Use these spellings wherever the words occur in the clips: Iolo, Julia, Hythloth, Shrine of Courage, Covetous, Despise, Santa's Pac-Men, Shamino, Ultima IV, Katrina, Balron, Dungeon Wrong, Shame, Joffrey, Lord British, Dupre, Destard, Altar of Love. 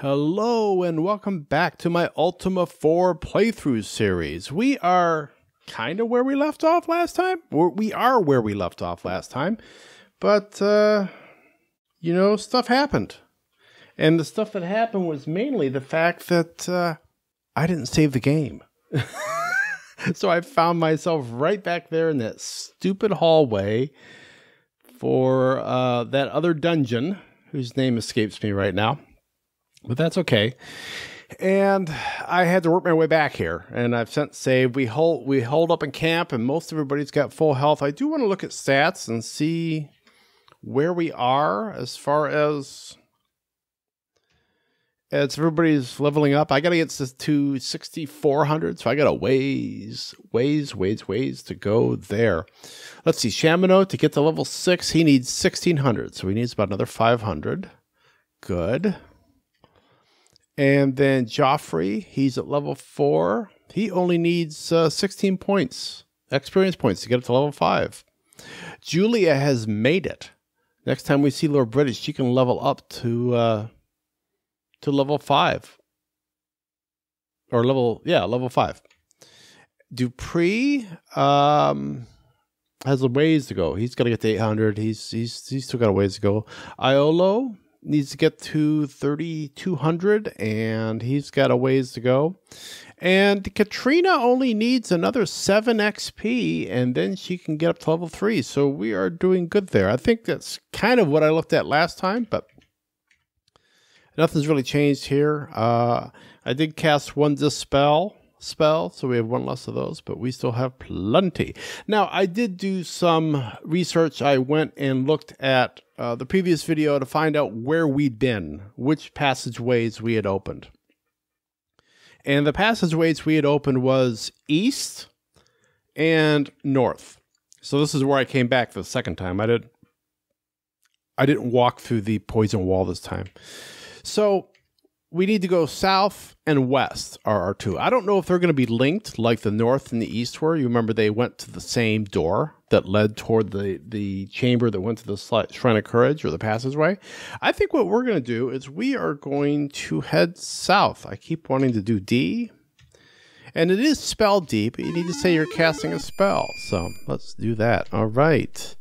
Hello and welcome back to my Ultima IV playthrough series. We are kind of where we left off last time. We are where we left off last time. But, you know, stuff happened. And the stuff that happened was mainly the fact that I didn't save the game. So I found myself right back there in that stupid hallway for that other dungeon, whose name escapes me right now. But that's okay. And I had to work my way back here. And I've since saved. We hold up in camp, and most everybody's got full health. I do want to look at stats and see where we are as far as everybody's leveling up. I got to get to 6,400, so I got a ways to go there. Let's see. Shamino, to get to level 6, he needs 1,600. So he needs about another 500. Good. And then Joffrey, he's at level 4. He only needs 16 points, experience points, to get up to level 5. Julia has made it. Next time we see Lord British, she can level up to level 5. Or level 5. Dupre has a ways to go. He's got to get to 800. He's still got a ways to go. Iolo needs to get to 3,200, and he's got a ways to go. And Katrina only needs another 7 XP, and then she can get up to level 3. So we are doing good there. I think that's kind of what I looked at last time, but nothing's really changed here. I did cast one dispel spell, so we have one less of those, but we still have plenty. Now, I did do some research. I went and looked at the previous video to find out where we'd been, which passageways we had opened. And the passageways we had opened was east and north. So this is where I came back the second time. I didn't walk through the poison wall this time. So we need to go south and west are our two. I don't know if they're going to be linked like the north and the east were. You remember they went to the same door that led toward the chamber that went to the Shrine of Courage, or the passageway. I think what we're going to do is we are going to head south. I keep wanting to do D. And it is spell D, but you need to say you're casting a spell. So let's do that. All right.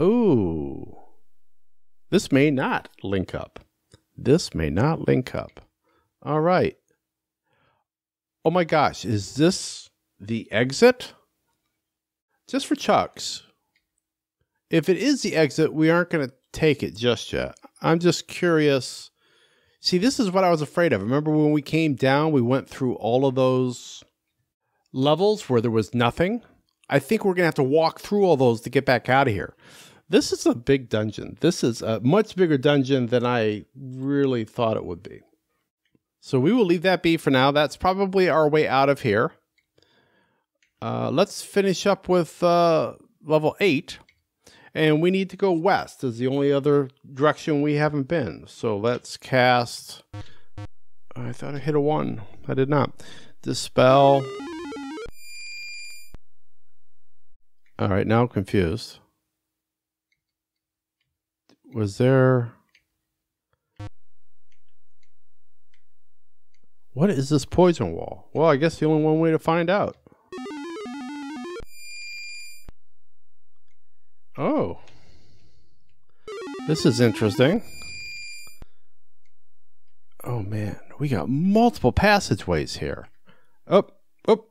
Ooh. This may not link up. This may not link up. All right. Oh my gosh, is this the exit? Just for chucks. If it is the exit, we aren't going to take it just yet. I'm just curious. See, this is what I was afraid of. Remember when we came down, we went through all of those levels where there was nothing? I think we're going to have to walk through all those to get back out of here. This is a big dungeon. This is a much bigger dungeon than I really thought it would be. So we will leave that be for now. That's probably our way out of here. Let's finish up with level 8. And we need to go west is the only other direction we haven't been. So let's cast... I thought I hit a 1. I did not. Dispel. All right, now I'm confused. Was there... What is this poison wall? Well, I guess the only one way to find out. Oh. This is interesting. Oh, man. We got multiple passageways here. Oh, oh.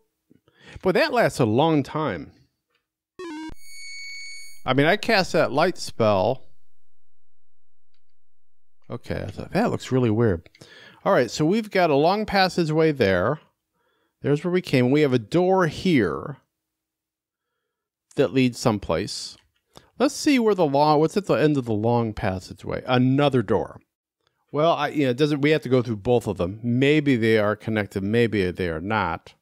Boy, that lasts a long time. I mean, I cast that light spell... Okay, I thought that looks really weird. All right, so we've got a long passageway there. There's where we came. We have a door here that leads someplace. Let's see where the long... What's at the end of the long passageway? Another door. Well, you know, doesn't we have to go through both of them? Maybe they are connected. Maybe they are not.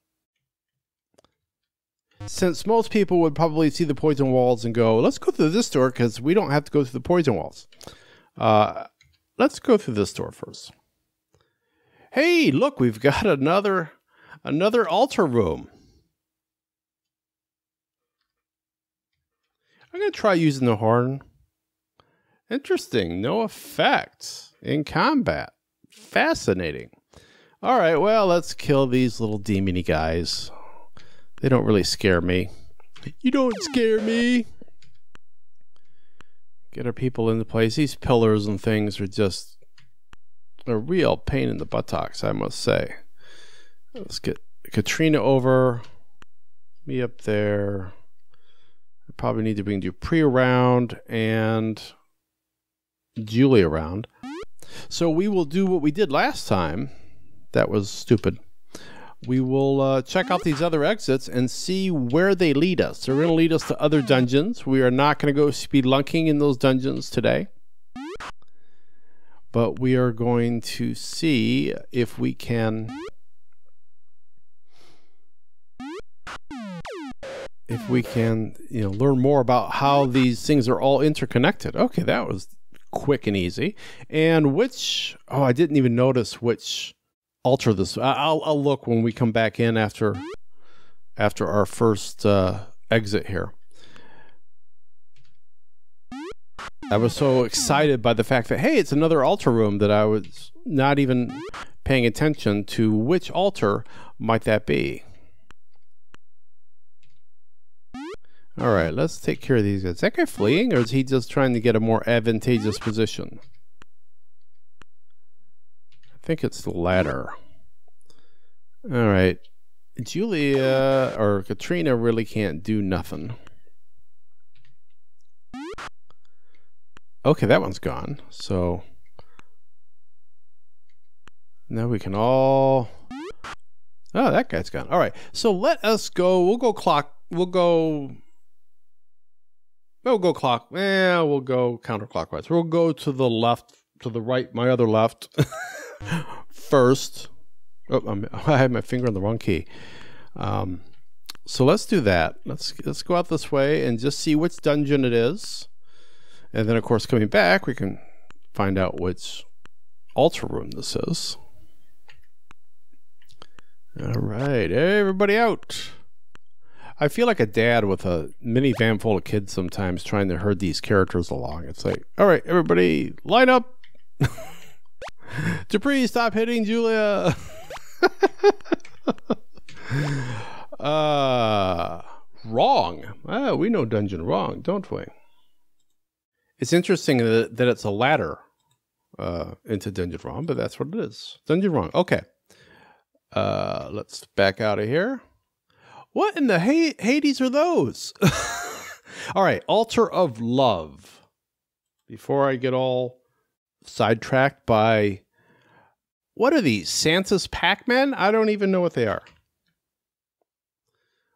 Since most people would probably see the poison walls and go, let's go through this door because we don't have to go through the poison walls. Let's go through this door first. Hey, look, we've got another altar room. I'm going to try using the horn. Interesting. No effects in combat. Fascinating. All right, well, let's kill these little demony guys. They don't really scare me. You don't scare me. Get our people into place. These pillars and things are just a real pain in the buttocks, I must say. Let's get Katrina over. Me up there. I probably need to bring Dupre around and Julia around. So we will do what we did last time. That was stupid. We will check out these other exits and see where they lead us. They're going to lead us to other dungeons. We are not going to go spelunking in those dungeons today. But we are going to see if we can... you know, learn more about how these things are all interconnected. Okay, that was quick and easy. And which... Oh, I didn't even notice which... alter this. I'll look when we come back in after our first exit here. I was so excited by the fact that, hey, it's another altar room, that I was not even paying attention to which altar might that be. All right, let's take care of these guys. Is that guy fleeing, or is he just trying to get a more advantageous position? I think it's the latter. All right, Julia or Katrina really can't do nothing. Okay, that one's gone. So now we can all... Oh, that guy's gone. All right, so let us go. We'll go counterclockwise. We'll go to the left, to the right, my other left. First. Oh, I had my finger on the wrong key. So let's do that. Let's go out this way and just see which dungeon it is. And then, of course, coming back, we can find out which altar room this is. All right, everybody out. I feel like a dad with a minivan full of kids sometimes, trying to herd these characters along. It's like, all right, everybody, line up. Dupre, stop hitting Julia. Wrong. Ah, we know Dungeon Wrong, don't we? It's interesting that it's a ladder into Dungeon Wrong, but that's what it is. Dungeon Wrong. Okay. Let's back out of here. What in the Hades are those? All right, Altar of Love. Before I get all sidetracked by... What are these? Santa's Pac-Man? I don't even know what they are.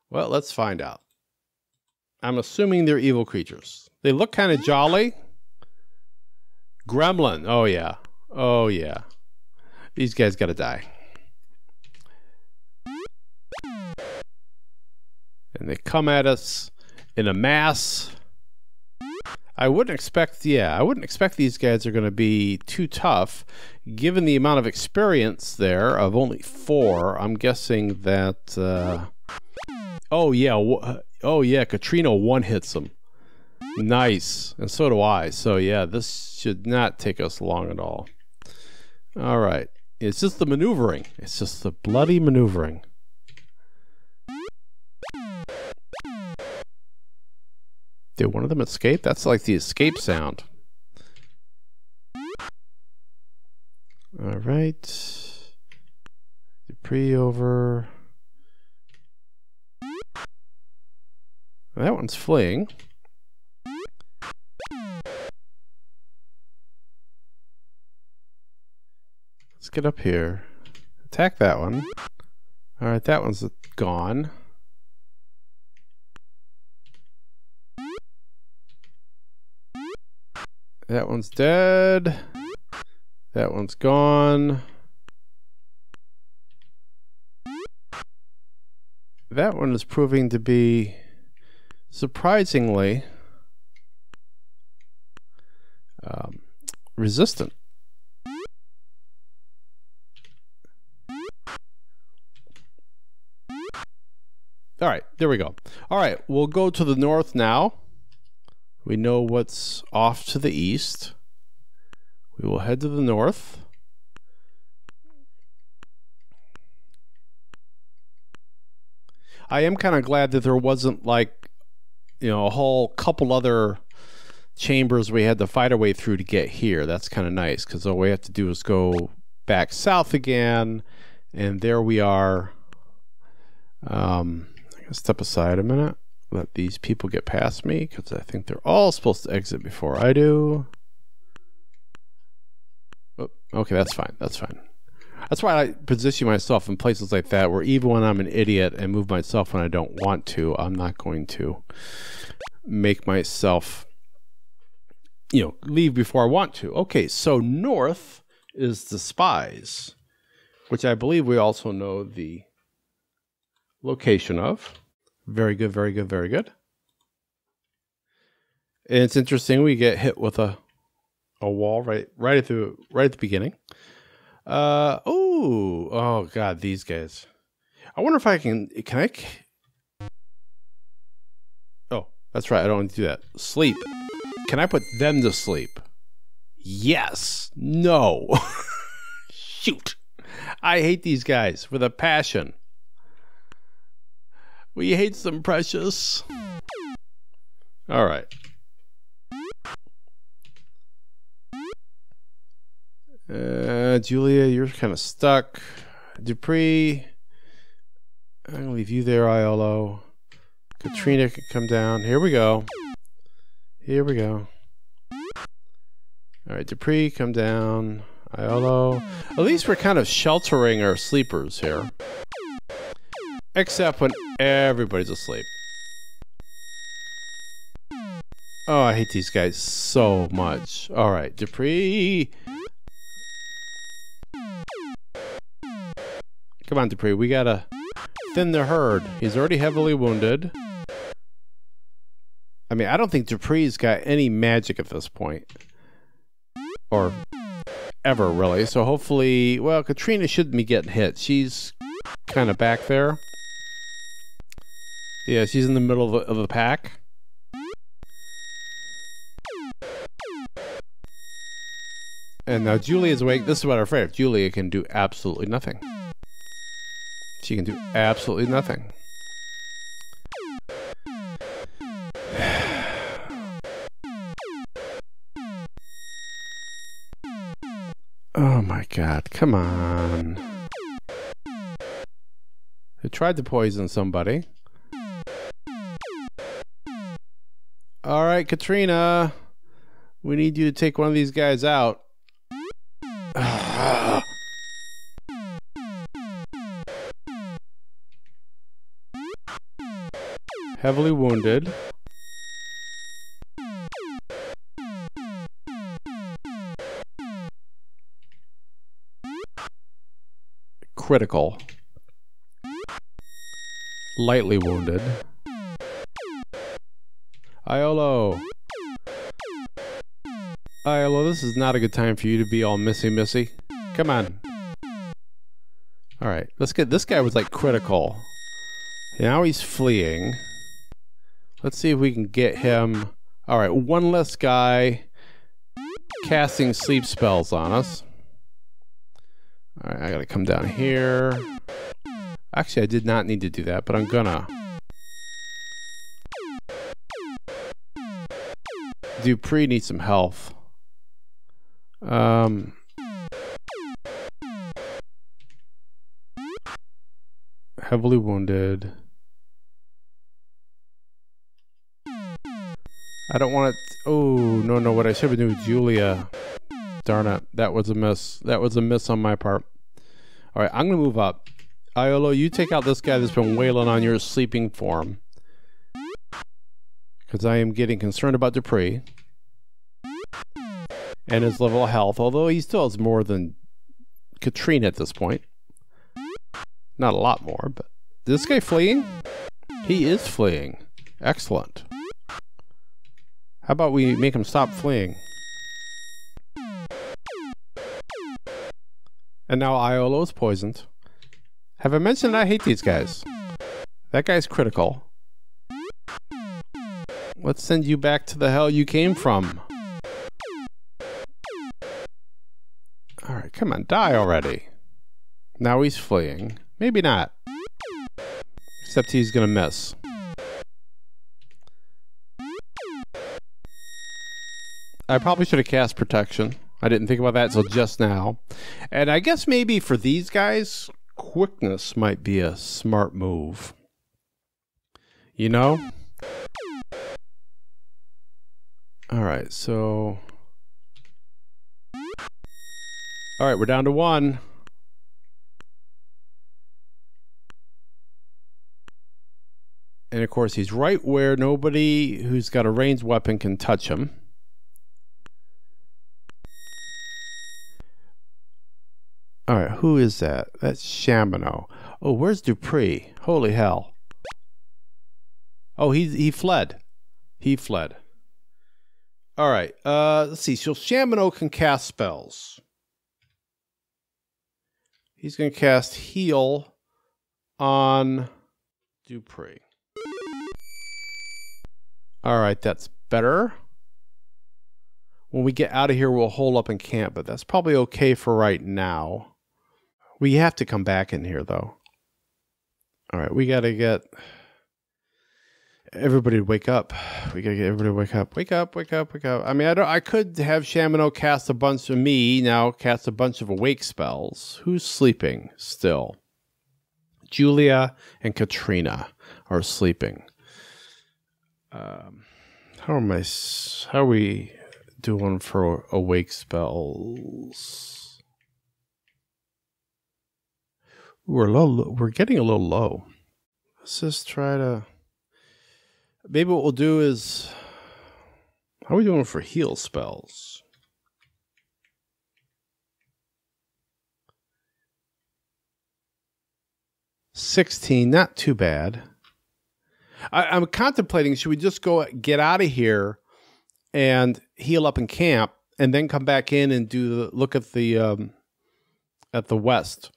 Well, let's find out. I'm assuming they're evil creatures. They look kind of jolly. Gremlin. Oh, yeah. Oh, yeah. These guys gotta die. And they come at us in a mass... I wouldn't expect these guys are going to be too tough, given the amount of experience there of only 4. I'm guessing that, oh yeah, Katrina one hits them. Nice, and so do I. So yeah, this should not take us long at all. All right, it's just the maneuvering. It's just the bloody maneuvering. Did one of them escape? That's like the escape sound. All right. Dupre over. That one's fleeing. Let's get up here. Attack that one. All right, that one's gone. That one's dead. That one's gone. That one is proving to be surprisingly resistant. All right, there we go. All right, we'll go to the north now. We know what's off to the east. We will head to the north. I am kind of glad that there wasn't, like, you know, a whole couple other chambers we had to fight our way through to get here. That's kind of nice, because all we have to do is go back south again, and there we are. I'm going to step aside a minute, let these people get past me, because I think they're all supposed to exit before I do. Oh, okay, that's fine. That's fine. That's why I position myself in places like that, where even when I'm an idiot and move myself when I don't want to, I'm not going to make myself, you know, leave before I want to. Okay, so north is Despise, which I believe we also know the location of. Very good, very good, very good. And it's interesting, we get hit with a wall right at the beginning. Oh god, these guys. I wonder if I can I oh, that's right, I don't want to do that. Sleep. Can I put them to sleep? Yes. No. Shoot. I hate these guys with a passion. We hate them precious. All right. Julia, you're kind of stuck. Dupre, I'm going to leave you there, Iolo. Katrina can come down. Here we go. Here we go. All right, Dupre, come down. Iolo. At least we're kind of sheltering our sleepers here. Except when everybody's asleep. Oh, I hate these guys so much. All right, Dupre. Come on, Dupre, we gotta thin the herd. He's already heavily wounded. I mean, I don't think Dupre's got any magic at this point. Or ever, really. So hopefully, well, Katrina shouldn't be getting hit. She's kind of back there. Yeah, she's in the middle of a pack. And now Julia's awake. This is what I'm afraid of. Julia can do absolutely nothing. She can do absolutely nothing. Oh my god, come on. They tried to poison somebody. Alright, Katrina. We need you to take one of these guys out. Heavily wounded. Critical. Lightly wounded. Iolo. Iolo, this is not a good time for you to be all missy. Come on. Alright, let's get... This guy was like critical. Now he's fleeing. Let's see if we can get him. All right, one less guy casting sleep spells on us. All right, I gotta come down here. Actually, I did not need to do that, but I'm gonna. Dupre needs some health. Heavily wounded. I don't want to... Oh, no, what I should have done with Julia. Darn it. That was a miss. That was a miss on my part. All right, I'm going to move up. Iolo, you take out this guy that's been wailing on your sleeping form. Because I am getting concerned about Dupre. And his level of health, although he still has more than Katrina at this point. Not a lot more, but... Is this guy fleeing? He is fleeing. Excellent. How about we make him stop fleeing? And now Iolo is poisoned. Have I mentioned I hate these guys? That guy's critical. Let's send you back to the hell you came from. Alright, come on, die already. Now he's fleeing. Maybe not. Except he's gonna miss. I probably should have cast protection. I didn't think about that until just now. And I guess maybe for these guys, quickness might be a smart move. You know? Alright, so... Alright, we're down to one. And of course, he's right where nobody who's got a ranged weapon can touch him. All right, who is that? That's Shamino. Oh, where's Dupre? Holy hell. Oh, he fled. He fled. All right, let's see. So Shamino can cast spells. He's going to cast Heal on Dupre. All right, that's better. When we get out of here, we'll hole up and camp, but that's probably okay for right now. We have to come back in here, though. All right, we got to get everybody to wake up. We got to get everybody to wake up. Wake up, wake up, wake up. I mean, I could have Shamino cast a bunch of cast a bunch of awake spells. Who's sleeping still? Julia and Katrina are sleeping. How are we doing for awake spells? We're low. We're getting a little low. Let's just try to... Maybe what we'll do is... How are we doing for heal spells? $16, not too bad. I'm contemplating, should we just go get out of here and heal up in camp and then come back in and do the look at the west?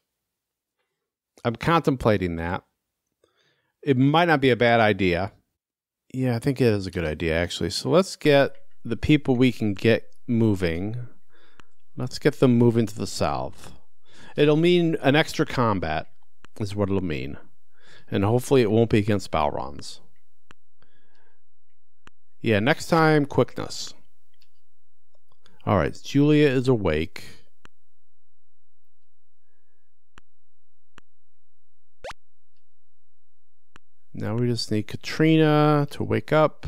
I'm contemplating that. It might not be a bad idea. Yeah, I think it is a good idea, actually. So let's get the people we can get moving. Let's get them moving to the south. It'll mean an extra combat is what it'll mean. And hopefully it won't be against Balrons. Yeah, next time, quickness. All right, Julia is awake. Now we just need Katrina to wake up.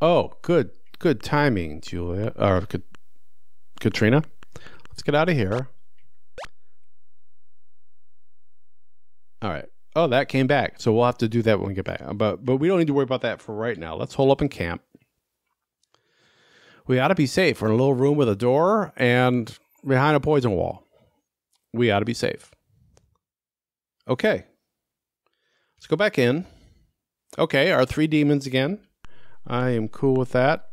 Oh, good timing, Julia or Katrina. Let's get out of here. All right. Oh, that came back. So we'll have to do that when we get back. But we don't need to worry about that for right now. Let's hole up in camp. We ought to be safe. We're in a little room with a door and behind a poison wall. We ought to be safe. Okay. Let's go back in. Okay, our three demons again. I am cool with that.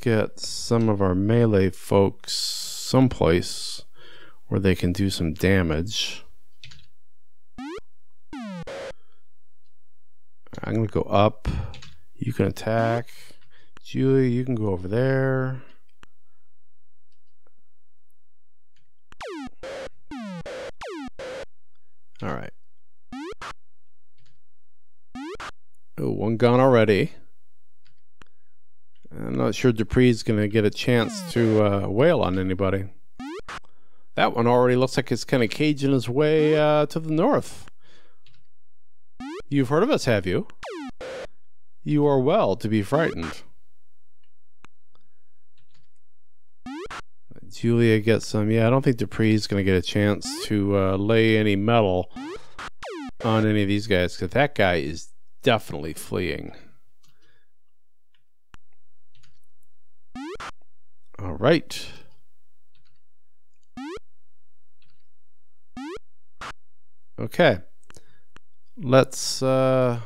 Get some of our melee folks someplace where they can do some damage. I'm gonna go up. You can attack. Julia, you can go over there. All right. Oh, one gone already. I'm not sure Dupre's going to get a chance to wail on anybody. That one already looks like it's kind of caging his way to the north. You've heard of us, have you? You are well to be frightened. Julia gets some. Yeah, I don't think Dupre's going to get a chance to lay any metal on any of these guys, because that guy is definitely fleeing. All right. Okay. Let's head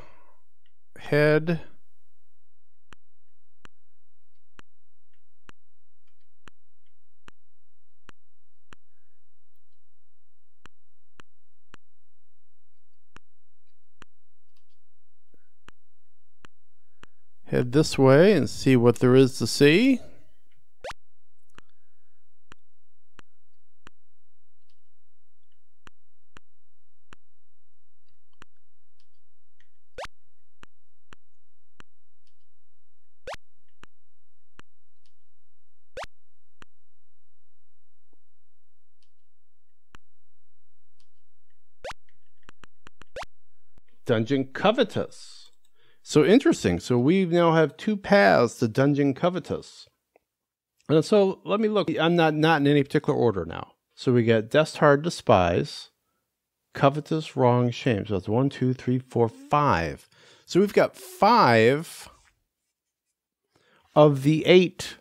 Head this way and see what there is to see. Dungeon Covetous. So interesting. So we now have two paths to Dungeon Covetous. And so let me look. I'm not in any particular order now. So we got Destard, Despise, Covetous, Wrong, Shame. So that's 1, 2, 3, 4, 5. So we've got 5 of the 8.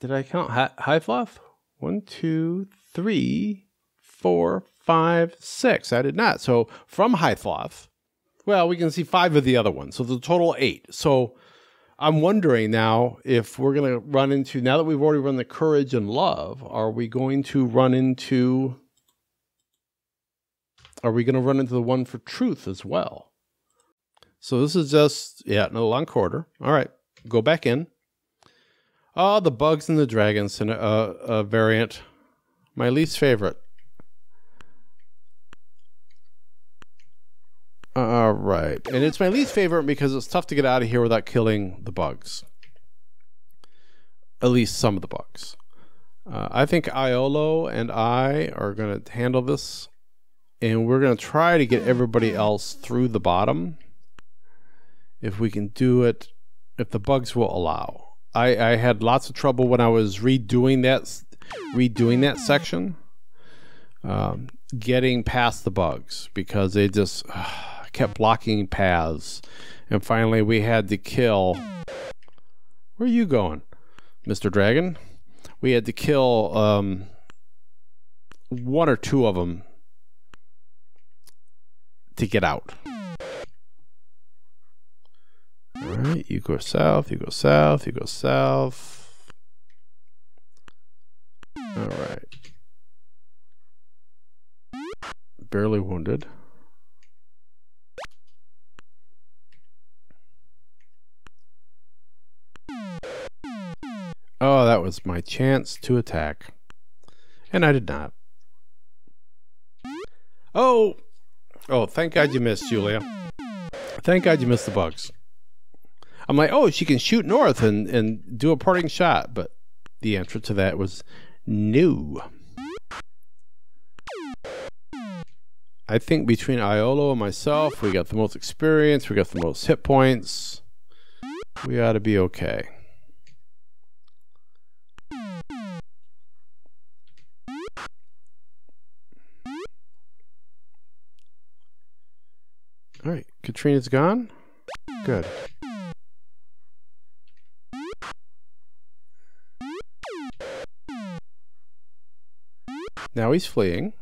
Did I count? Hythloth? 1, 2, 3, 4, 5, 6. I did not. So from Hythloth, well, we can see 5 of the other ones. So the total 8. So I'm wondering now if we're going to run into, now that we've already run the courage and love, are we going to run into the one for truth as well? So this is just, yeah, another long corridor. All right, go back in. Oh, the bugs and the dragons and a variant. My least favorite. All right, and it's my least favorite because it's tough to get out of here without killing the bugs. At least some of the bugs. I think Iolo and I are going to handle this, and we're going to try to get everybody else through the bottom if we can do it, if the bugs will allow. I had lots of trouble when I was redoing that section, getting past the bugs because they just... kept blocking paths, and finally we had to kill, where are you going, Mr. Dragon? We had to kill one or two of them to get out. All right, you go south, you go south, you go south. All right, barely wounded. Oh, that was my chance to attack. And I did not. Oh! Oh, thank God you missed, Julia. Thank God you missed the bugs. I'm like, oh, she can shoot north and do a parting shot. But the answer to that was no. I think between Iolo and myself, we got the most experience. We got the most hit points. We ought to be okay. All right, Katrina's gone. Good. Now he's fleeing.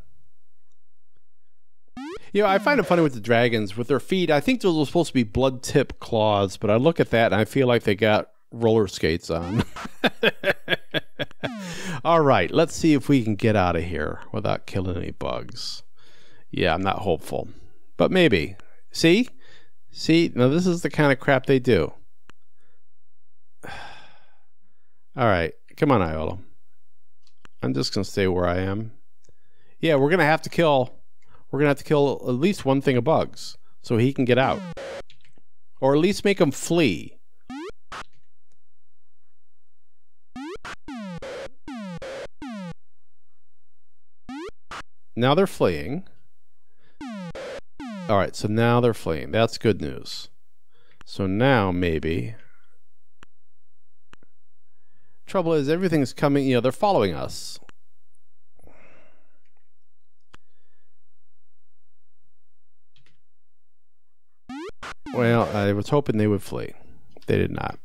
You know, I find it funny with the dragons, with their feet. I think those were supposed to be blood tip claws, but I look at that and I feel like they got roller skates on. All right, let's see if we can get out of here without killing any bugs. Yeah, I'm not hopeful, but maybe. See? See? Now this is the kind of crap they do. All right. Come on, Iolo. I'm just going to stay where I am. Yeah, we're going to have to kill at least one thing of bugs so he can get out. Or at least make him flee. Now they're fleeing. All right, so now they're fleeing. That's good news. So now maybe. Trouble is everything's coming, you know, they're following us. Well, I was hoping they would flee. They did not.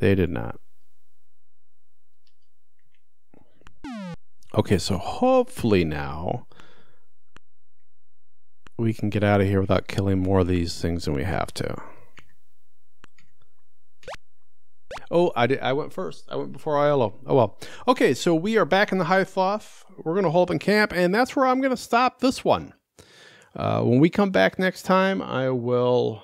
They did not. Okay, so hopefully now we can get out of here without killing more of these things than we have to. Oh, I went first. I went before Iolo. Oh, well. Okay, so we are back in the Hythloth. We're going to hold up in camp, and that's where I'm going to stop this one. When we come back next time, I will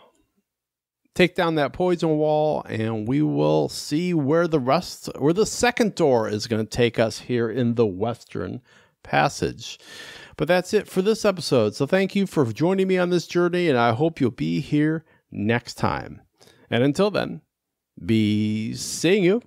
take down that poison wall, and we will see where the second door is going to take us here in the Western Passage. But that's it for this episode. So thank you for joining me on this journey, and I hope you'll be here next time. And until then, be seeing you.